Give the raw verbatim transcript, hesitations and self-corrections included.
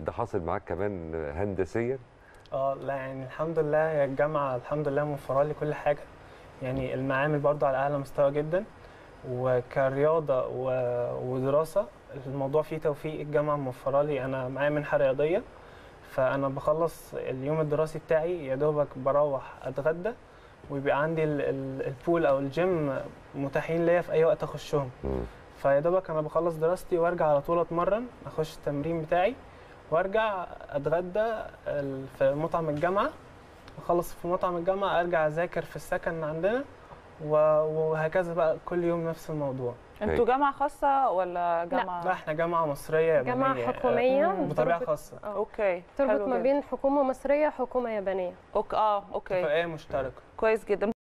ده حاصل معاك كمان هندسيا؟ اه لا يعني الحمد لله، يا الجامعه الحمد لله موفره لي كل حاجه، يعني المعامل برضو على اعلى مستوى جدا، وكرياضه و... ودراسه الموضوع فيه توفيق. الجامعه موفره لي، انا معايا منحه رياضيه، فانا بخلص اليوم الدراسي بتاعي يا دوبك بروح اتغدى، ويبقى عندي ال... ال... البول او الجيم متاحين ليا في اي وقت اخشهم. فيا دوبك انا بخلص دراستي وارجع على طول اتمرن، اخش التمرين بتاعي وارجع اتغدى في مطعم الجامعه، اخلص في مطعم الجامعه ارجع اذاكر في السكن عندنا، وهكذا بقى كل يوم نفس الموضوع. انتوا جامعه خاصه ولا جامعه؟ لا احنا جامعه مصريه يابانيه، جامعه حكوميه بطبيعه خاصه. اوكي، تربط ما بين حكومه مصريه وحكومه يابانيه. اوكي اه اوكي، فهي مشتركه. كويس جدا.